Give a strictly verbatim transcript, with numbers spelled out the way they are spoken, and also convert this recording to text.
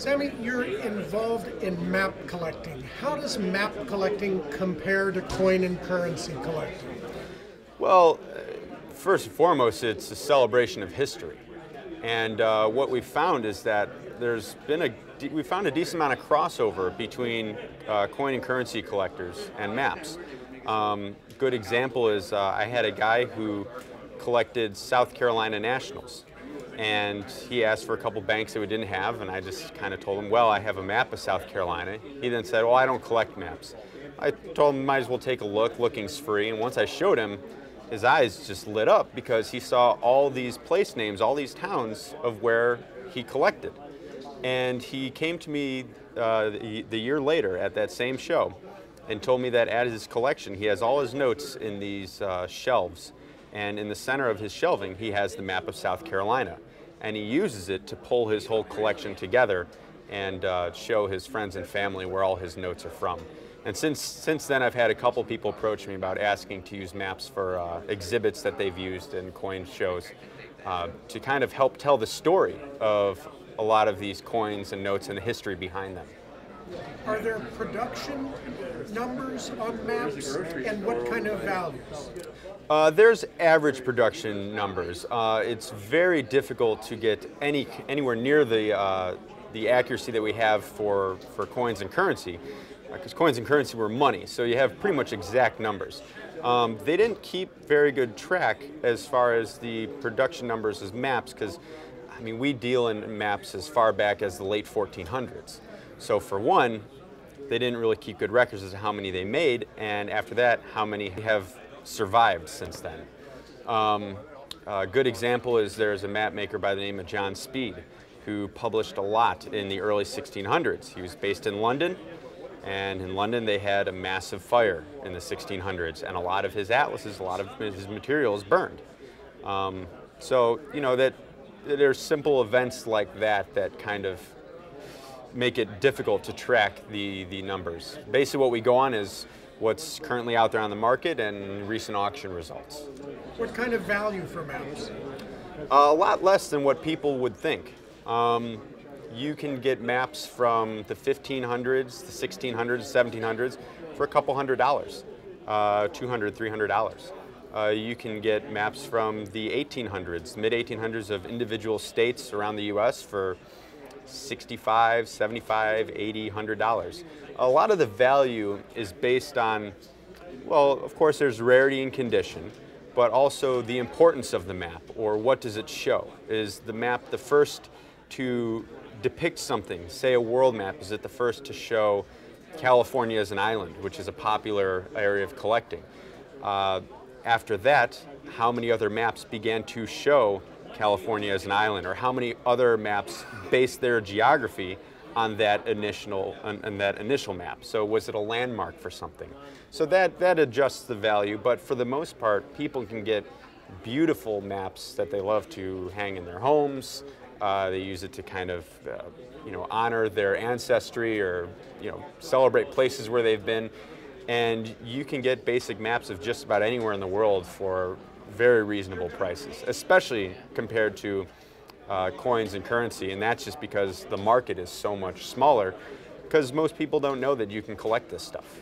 Sammy, you're involved in map collecting. How does map collecting compare to coin and currency collecting? Well, first and foremost, it's a celebration of history. And uh, what we've found is that there's been a, we found a decent amount of crossover between uh, coin and currency collectors and maps. Um, good example is uh, I had a guy who collected South Carolina Nationals, and he asked for a couple banks that we didn't have, and I just kind of told him, well, I have a map of South Carolina. He then said, well, I don't collect maps. I told him, might as well take a look, looking's free, and once I showed him, his eyes just lit up because he saw all these place names, all these towns of where he collected. And he came to me uh, the, the year later at that same show and told me that at his collection, he has all his notes in these uh, shelves. And in the center of his shelving, he has the map of South Carolina. And he uses it to pull his whole collection together and uh, show his friends and family where all his notes are from. And since, since then, I've had a couple people approach me about asking to use maps for uh, exhibits that they've used in coin shows uh, to kind of help tell the story of a lot of these coins and notes and the history behind them. Are there production numbers on maps, and what kind of values? Uh, there's average production numbers. Uh, it's very difficult to get any anywhere near the uh, the accuracy that we have for for coins and currency, because uh, coins and currency were money, so you have pretty much exact numbers. Um, they didn't keep very good track as far as the production numbers as maps, because I mean we deal in maps as far back as the late fourteen hundreds. So for one, they didn't really keep good records as to how many they made, and after that, how many have survived since then. Um, a good example is there's a map maker by the name of John Speed, who published a lot in the early sixteen hundreds. He was based in London, and in London they had a massive fire in the sixteen hundreds, and a lot of his atlases, a lot of his materials burned. Um, so, you know, that there's simple events like that that kind of make it difficult to track the, the numbers. Basically what we go on is what's currently out there on the market and recent auction results. What kind of value for maps? Uh, a lot less than what people would think. Um, you can get maps from the fifteen hundreds, the sixteen hundreds, seventeen hundreds for a couple hundred dollars, uh, two hundred dollars, three hundred dollars. Uh, you can get maps from the eighteen hundreds, mid eighteen hundreds of individual states around the U S for sixty-five, seventy-five, eighty, one hundred dollars. A lot of the value is based on, well, of course there's rarity and condition, but also the importance of the map, or what does it show? Is the map the first to depict something? Say a world map, is it the first to show California as an island, which is a popular area of collecting? Uh, after that, how many other maps began to show California as an island, or how many other maps base their geography on that initial on, on that initial map? So was it a landmark for something? So that that adjusts the value, but for the most part, people can get beautiful maps that they love to hang in their homes. Uh, they use it to kind of uh, you know honor their ancestry, or you know celebrate places where they've been. And you can get basic maps of just about anywhere in the world for very reasonable prices, especially compared to uh, coins and currency, and that's just because the market is so much smaller, because most people don't know that you can collect this stuff.